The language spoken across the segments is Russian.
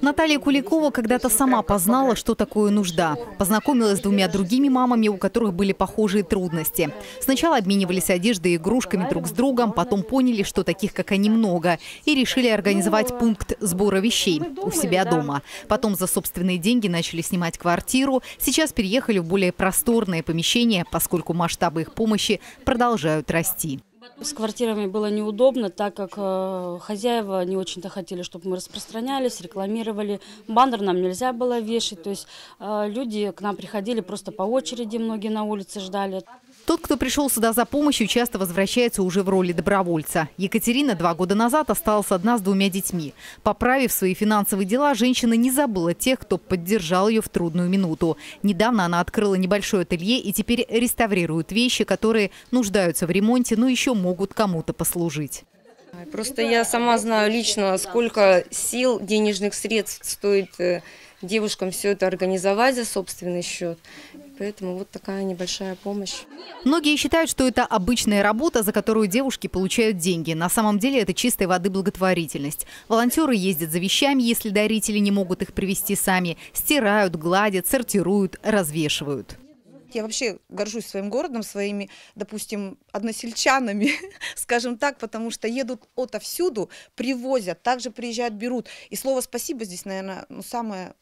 Наталья Куликова когда-то сама познала, что такое нужда. Познакомилась с двумя другими мамами, у которых были похожие трудности. Сначала обменивались одеждой и игрушками друг с другом, потом поняли, что таких, как они, много, и решили организовать пункт сбора вещей у себя дома. Потом за собственные деньги начали снимать квартиру. Сейчас переехали в более просторное помещение, поскольку масштабы их помощи продолжают расти. С квартирами было неудобно, так как хозяева не очень-то хотели, чтобы мы распространялись, рекламировали. Баннер нам нельзя было вешать, то есть люди к нам приходили просто по очереди, многие на улице ждали. Тот, кто пришел сюда за помощью, часто возвращается уже в роли добровольца. Екатерина 2 года назад осталась одна с 2 детьми. Поправив свои финансовые дела, женщина не забыла тех, кто поддержал ее в трудную минуту. Недавно она открыла небольшое ателье и теперь реставрирует вещи, которые нуждаются в ремонте, но еще могут кому-то послужить. Просто я сама знаю лично, сколько сил, денежных средств стоит девушкам все это организовать за собственный счет. Поэтому вот такая небольшая помощь. Многие считают, что это обычная работа, за которую девушки получают деньги. На самом деле это чистой воды благотворительность. Волонтеры ездят за вещами, если дарители не могут их привезти сами. Стирают, гладят, сортируют, развешивают. Я вообще горжусь своим городом, своими, допустим, односельчанами, скажем так, потому что едут отовсюду, привозят, также приезжают, берут. И слово «спасибо» здесь, наверное, самое,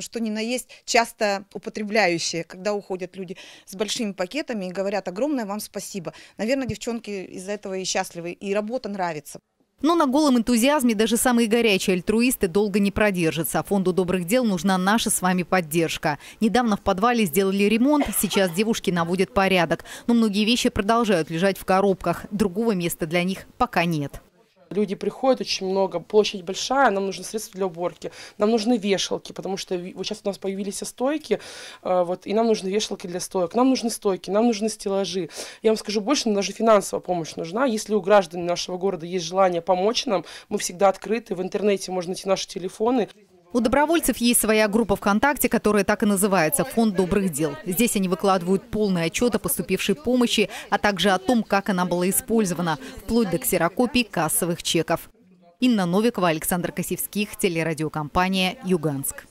что ни на есть, часто употребляющее, когда уходят люди с большими пакетами и говорят «огромное вам спасибо». Наверное, девчонки из-за этого и счастливы, и работа нравится. Но на голом энтузиазме даже самые горячие альтруисты долго не продержатся. Фонду добрых дел нужна наша с вами поддержка. Недавно в подвале сделали ремонт, сейчас девушки наводят порядок. Но многие вещи продолжают лежать в коробках. Другого места для них пока нет. Люди приходят очень много, площадь большая, нам нужны средства для уборки, нам нужны вешалки, потому что вот сейчас у нас появились стойки, вот, и нам нужны вешалки для стоек, нам нужны стойки, нам нужны стеллажи. Я вам скажу больше, нам даже финансовая помощь нужна. Если у граждан нашего города есть желание помочь нам, мы всегда открыты, в интернете можно найти наши телефоны. У добровольцев есть своя группа ВКонтакте, которая так и называется «Фонд добрых дел». Здесь они выкладывают полный отчет о поступившей помощи, а также о том, как она была использована, вплоть до ксерокопий кассовых чеков. Инна Новикова, Александр Косевских, телерадиокомпания «Юганск».